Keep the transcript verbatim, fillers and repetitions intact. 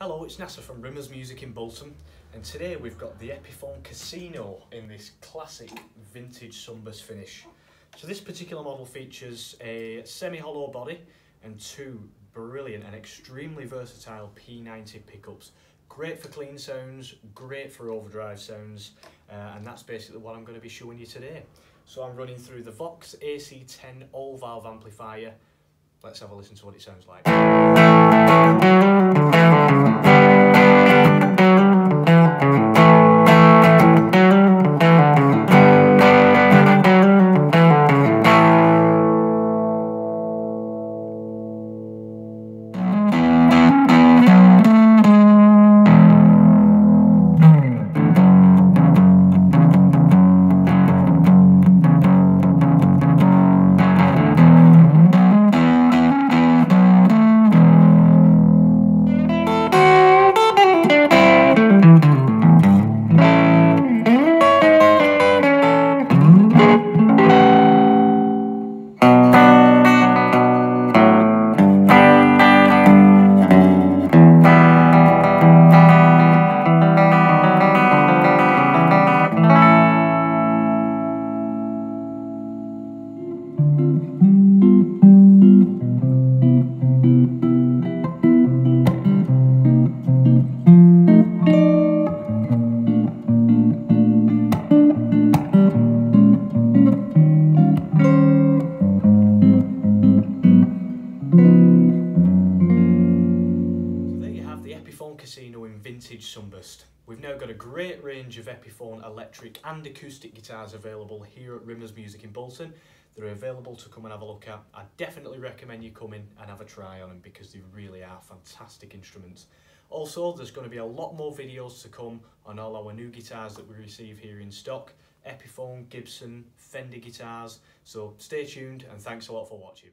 Hello, it's Nasar from Rimmers Music in Bolton, and today we've got the Epiphone Casino in this classic vintage sunburst finish. So this particular model features a semi-hollow body and two brilliant and extremely versatile P ninety pickups. Great for clean sounds, great for overdrive sounds, uh, and that's basically what I'm going to be showing you today. So I'm running through the Vox A C ten all-valve amplifier. Let's have a listen to what it sounds like. Casino in vintage sunburst. We've now got a great range of Epiphone electric and acoustic guitars available here at Rimmers Music in Bolton. They're available to come and have a look at. I definitely recommend you come in and have a try on them because they really are fantastic instruments. Also, there's going to be a lot more videos to come on all our new guitars that we receive here in stock. Epiphone, Gibson, Fender guitars. So stay tuned and thanks a lot for watching.